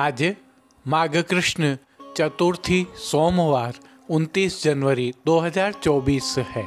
आज माघ कृष्ण चतुर्थी सोमवार 29 जनवरी 2024 है।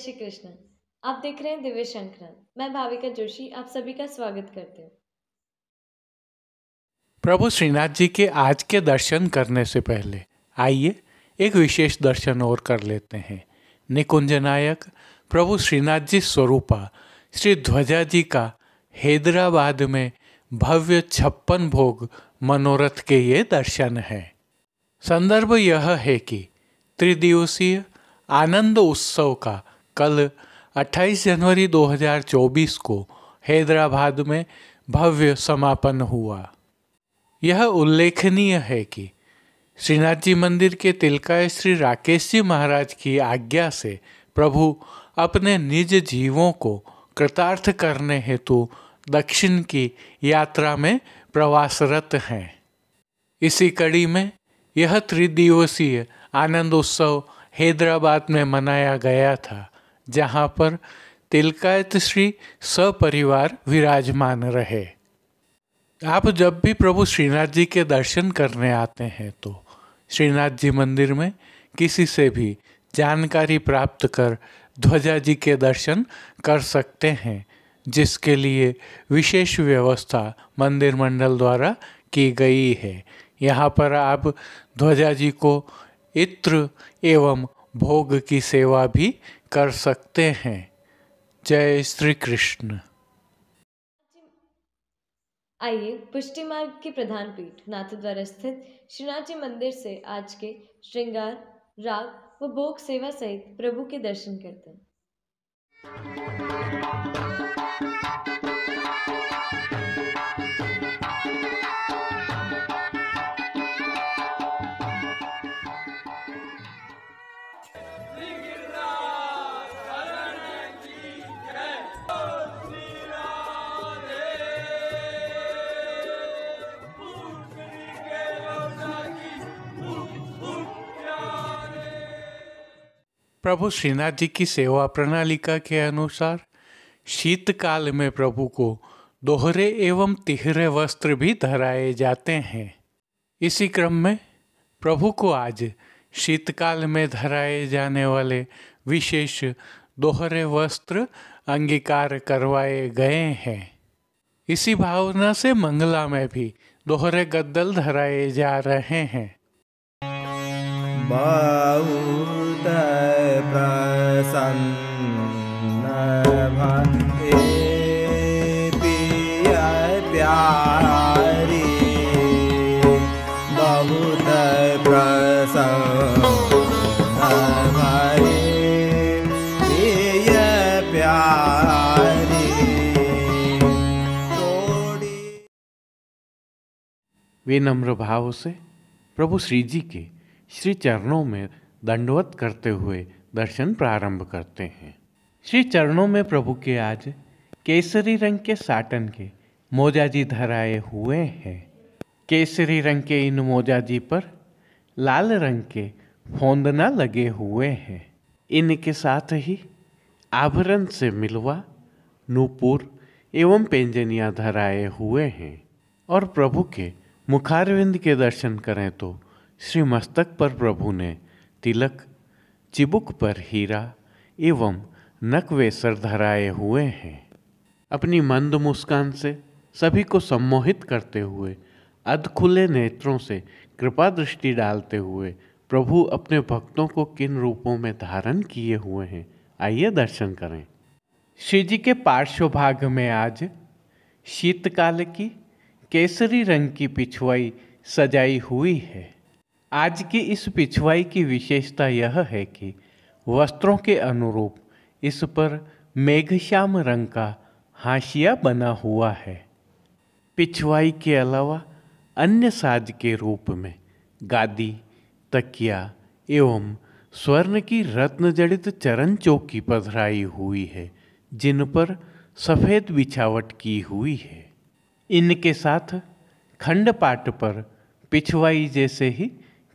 श्री कृष्ण, आप देख रहे हैं दिव्य शंकरन। मैं भाविका जोशी आप सभी का स्वागत करती हूँ। प्रभु श्रीनाथ जी के आज के दर्शन करने से पहले आइए एक विशेष दर्शन और कर लेते हैं। निकुंज नायक प्रभु श्रीनाथ जी स्वरूपा श्री ध्वजा जी का हैदराबाद में भव्य 56 भोग मनोरथ के ये दर्शन है। संदर्भ यह है कि त्रिदिवसीय आनंद उत्सव का कल 28 जनवरी 2024 को हैदराबाद में भव्य समापन हुआ। यह उल्लेखनीय है कि श्रीनाथ जी मंदिर के तिलकाय श्री राकेश जी महाराज की आज्ञा से प्रभु अपने निज जीवों को कृतार्थ करने हेतु दक्षिण की यात्रा में प्रवासरत हैं। इसी कड़ी में यह त्रिदिवसीय आनंद उत्सव हैदराबाद में मनाया गया था, जहां पर तिलकायत श्री सपरिवार विराजमान रहे। आप जब भी प्रभु श्रीनाथ जी के दर्शन करने आते हैं तो श्रीनाथ जी मंदिर में किसी से भी जानकारी प्राप्त कर ध्वजा जी के दर्शन कर सकते हैं, जिसके लिए विशेष व्यवस्था मंदिर मंडल द्वारा की गई है। यहाँ पर आप ध्वजा जी को इत्र एवं भोग की सेवा भी कर सकते हैं। जय श्री कृष्ण। आइए पुष्टि मार्ग की प्रधान पीठ नाथद्वार स्थित श्रीनाथ जी मंदिर से आज के श्रृंगार, राग व भोग सेवा सहित प्रभु के दर्शन करते हैं। प्रभु श्रीनाथ जी की सेवा प्रणालिका के अनुसार शीतकाल में प्रभु को दोहरे एवं तिहरे वस्त्र भी धराए जाते हैं। इसी क्रम में प्रभु को आज शीतकाल में धराए जाने वाले विशेष दोहरे वस्त्र अंगीकार करवाए गए हैं। इसी भावना से मंगला में भी दोहरे गद्दल धराए जा रहे हैं। बहुत प्रसन्न भक्ति पिया प्यारी, बहुत प्रसन्न भक्ति पिया प्यारी। विनम्र भाव से प्रभु श्री जी के श्री चरणों में दंडवत करते हुए दर्शन प्रारंभ करते हैं। श्री चरणों में प्रभु के आज केसरी रंग के साटन के मोजाजी धराए हुए हैं। केसरी रंग के इन मोजाजी पर लाल रंग के फौंदना लगे हुए हैं। इनके साथ ही आभरण से मिलवा, नूपुर एवं पेंजनियाँ धराए हुए हैं। और प्रभु के मुखारविंद के दर्शन करें तो श्री मस्तक पर प्रभु ने तिलक, चिबुक पर हीरा एवं नकवेसर धराए हुए हैं। अपनी मंद मुस्कान से सभी को सम्मोहित करते हुए अध खुले नेत्रों से कृपा दृष्टि डालते हुए प्रभु अपने भक्तों को किन रूपों में धारण किए हुए हैं, आइए दर्शन करें। श्री जी के पार्श्व भाग में आज शीतकाल की केसरी रंग की पिछवाई सजाई हुई है। आज की इस पिछवाई की विशेषता यह है कि वस्त्रों के अनुरूप इस पर मेघश्याम रंग का हाशिया बना हुआ है। पिछवाई के अलावा अन्य साज के रूप में गादी, तकिया एवं स्वर्ण की रत्नजड़ित चरण चौकी पधराई हुई है, जिन पर सफ़ेद बिछावट की हुई है। इनके साथ खंडपाट पर पिछवाई जैसे ही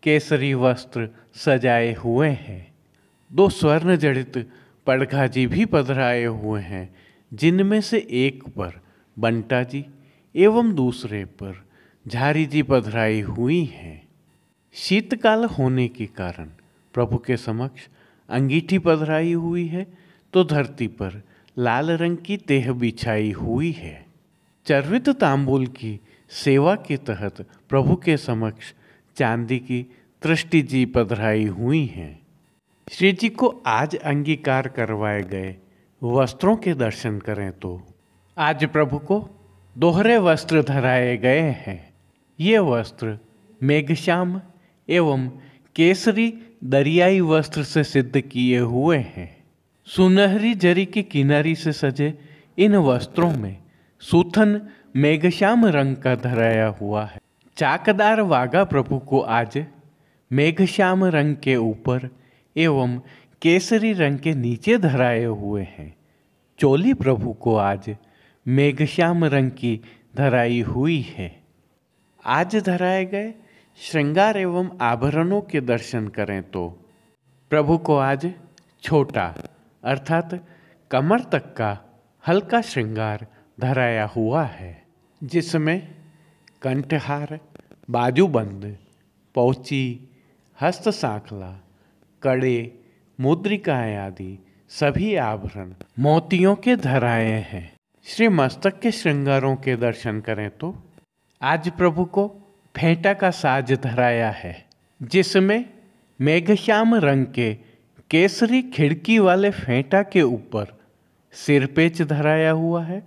केसरी वस्त्र सजाए हुए हैं। दो स्वर्ण जड़ित पड़घाजी भी पधराए हुए हैं, जिनमें से एक पर बंटा जी एवं दूसरे पर झारी जी पधराई हुई हैं। शीतकाल होने के कारण प्रभु के समक्ष अंगीठी पधराई हुई है तो धरती पर लाल रंग की देह बिछाई हुई है। चर्वित तांबूल की सेवा के तहत प्रभु के समक्ष चांदी की त्रिष्टि जी पधराई हुई हैं। श्री जी को आज अंगीकार करवाए गए वस्त्रों के दर्शन करें तो आज प्रभु को दोहरे वस्त्र धराए गए हैं। ये वस्त्र मेघश्याम एवं केसरी दरियाई वस्त्र से सिद्ध किए हुए हैं। सुनहरी जरी की किनारी से सजे इन वस्त्रों में सूथन मेघश्याम रंग का धराया हुआ है। चाकदार वागा प्रभु को आज मेघश्याम रंग के ऊपर एवं केसरी रंग के नीचे धराए हुए हैं। चोली प्रभु को आज मेघश्याम रंग की धराई हुई है। आज धराए गए श्रृंगार एवं आभरणों के दर्शन करें तो प्रभु को आज छोटा अर्थात कमर तक का हल्का श्रृंगार धराया हुआ है, जिसमें कंठहार, बाजूबंद, पौची, हस्त कड़े, मुद्रिका आदि सभी आभरण मोतियों के धराए हैं। श्री मस्तक के श्रृंगारों के दर्शन करें तो आज प्रभु को फेंटा का साज धराया है, जिसमें मेघश्याम रंग के केसरी खिड़की वाले फेंटा के ऊपर सिरपेच धराया हुआ है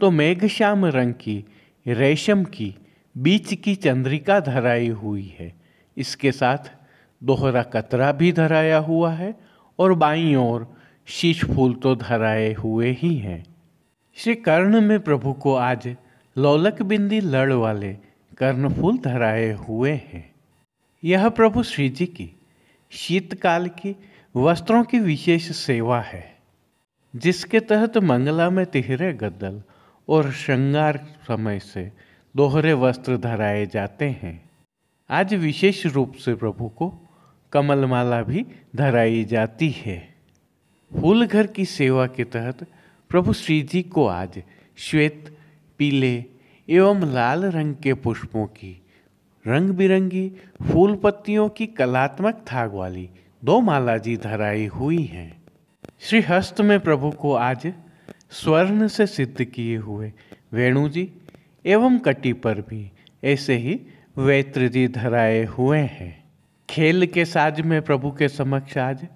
तो मेघश्याम रंग की रेशम की बीच की चंद्रिका धराई हुई है। इसके साथ दोहरा कतरा भी धराया हुआ है और बाईं ओर शीश फूल तो धराए हुए ही हैं। श्री कर्ण में प्रभु को आज लौलक बिंदी लड़ वाले कर्णफूल धराए हुए हैं। यह प्रभु श्री जी की शीतकाल की वस्त्रों की विशेष सेवा है, जिसके तहत मंगला में तिहरे गद्दल और श्रृंगार समय से दोहरे वस्त्र धराए जाते हैं। आज विशेष रूप से प्रभु को कमलमाला भी धराई जाती है। फूल घर की सेवा के तहत प्रभु श्री जी को आज श्वेत, पीले एवं लाल रंग के पुष्पों की रंग बिरंगी फूल पत्तियों की कलात्मक थाग वाली दो माला जी धराई हुई हैं। श्री हस्त में प्रभु को आज स्वर्ण से सिद्ध किए हुए वेणु जी एवं कटी पर भी ऐसे ही वैत्र जी धराए हुए हैं। खेल के साज में प्रभु के समक्ष आज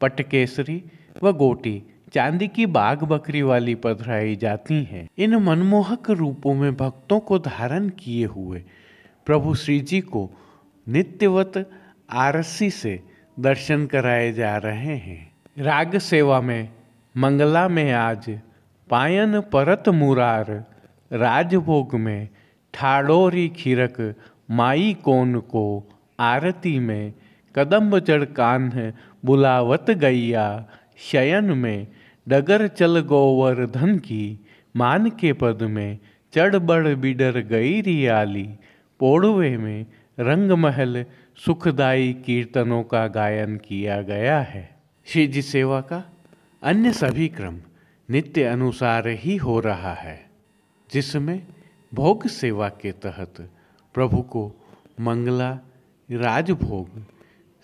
पटकेसरी व गोटी चांदी की बाघ बकरी वाली पधराई जाती हैं। इन मनमोहक रूपों में भक्तों को धारण किए हुए प्रभु श्री जी को नित्यवत आरसी से दर्शन कराए जा रहे हैं। राग सेवा में मंगला में आज पायन परत मुरार, राजभोग में ठाड़ोरी खीरक माई कोन को, आरती में कदम्ब चढ़ कान्ह बुलावत गैया, शयन में डगर चल गोवर्धन की, मान के पद में चढ़ बढ़ बिडर गई रियाली, पोड़वे में रंग महल सुखदाई कीर्तनों का गायन किया गया है। श्री जी सेवा का अन्य सभी क्रम नित्य अनुसार ही हो रहा है, जिसमें भोग सेवा के तहत प्रभु को मंगला, राजभोग,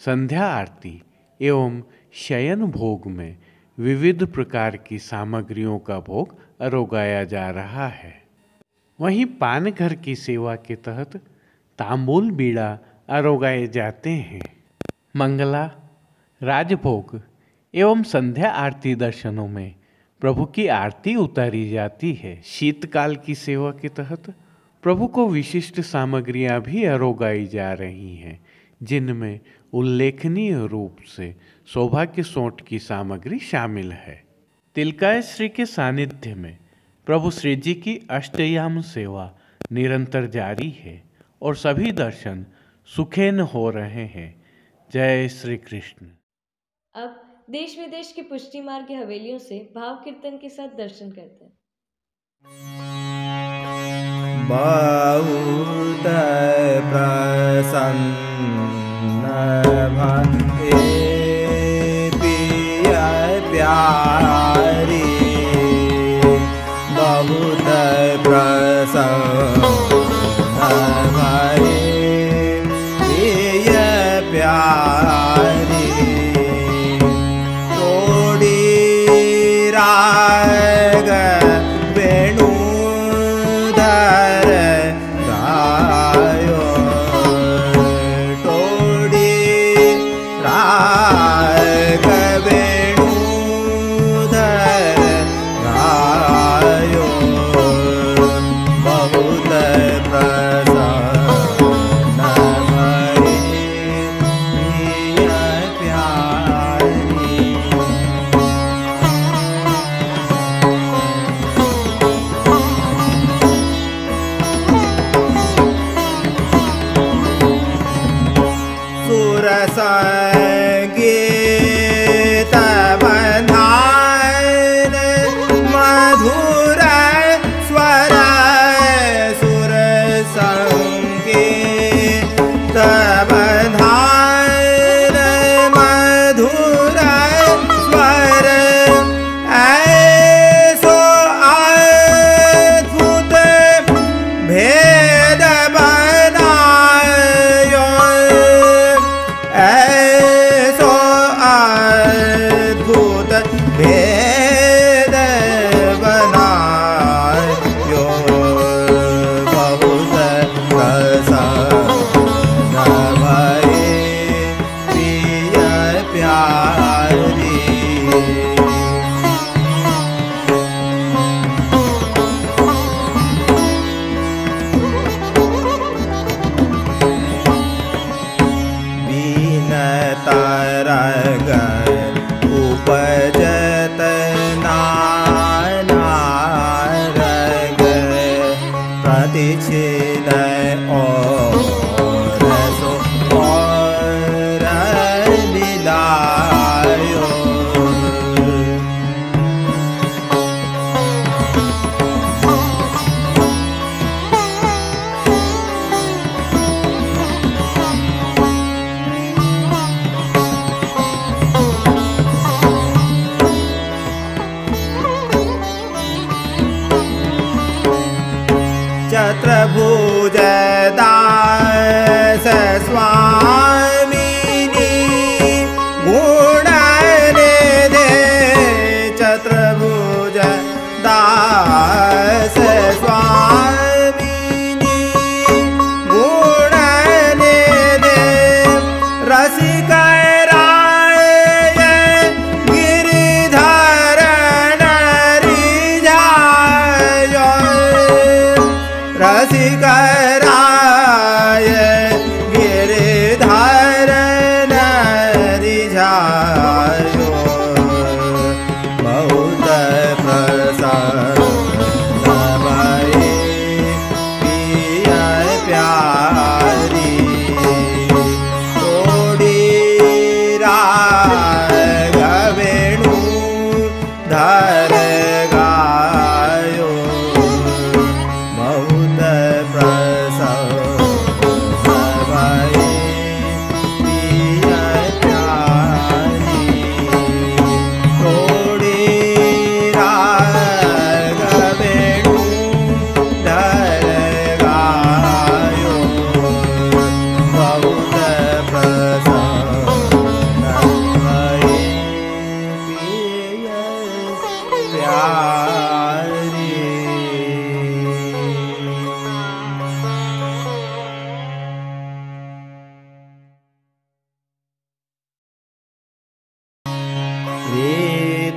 संध्या आरती एवं शयन भोग में विविध प्रकार की सामग्रियों का भोग अरोगाया जा रहा है। वहीं पान घर की सेवा के तहत तांबूल बीड़ा आरोगाए जाते हैं। मंगला, राजभोग एवं संध्या आरती दर्शनों में प्रभु की आरती उतारी जाती है। शीतकाल की सेवा के तहत प्रभु को विशिष्ट सामग्रियां भी आरोगाई जा रही हैं, जिनमें उल्लेखनीय रूप से सौभाग्य सोंठ की सामग्री शामिल है। तिलकाय श्री के सानिध्य में प्रभु श्री जी की अष्टयाम सेवा निरंतर जारी है और सभी दर्शन सुखेन हो रहे हैं। जय श्री कृष्ण। अब देश विदेश की पुष्टि मार्ग की हवेलियों से भाव कीर्तन के साथ दर्शन करते हैं। बहुत प्रसन्न पिया प्यारी, बहुत प्रसन्न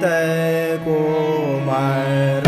तय को मार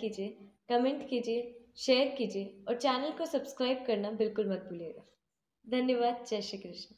कीजिए, कमेंट कीजिए, शेयर कीजिए और चैनल को सब्सक्राइब करना बिल्कुल मत भूलिएगा। धन्यवाद। जय श्री कृष्ण।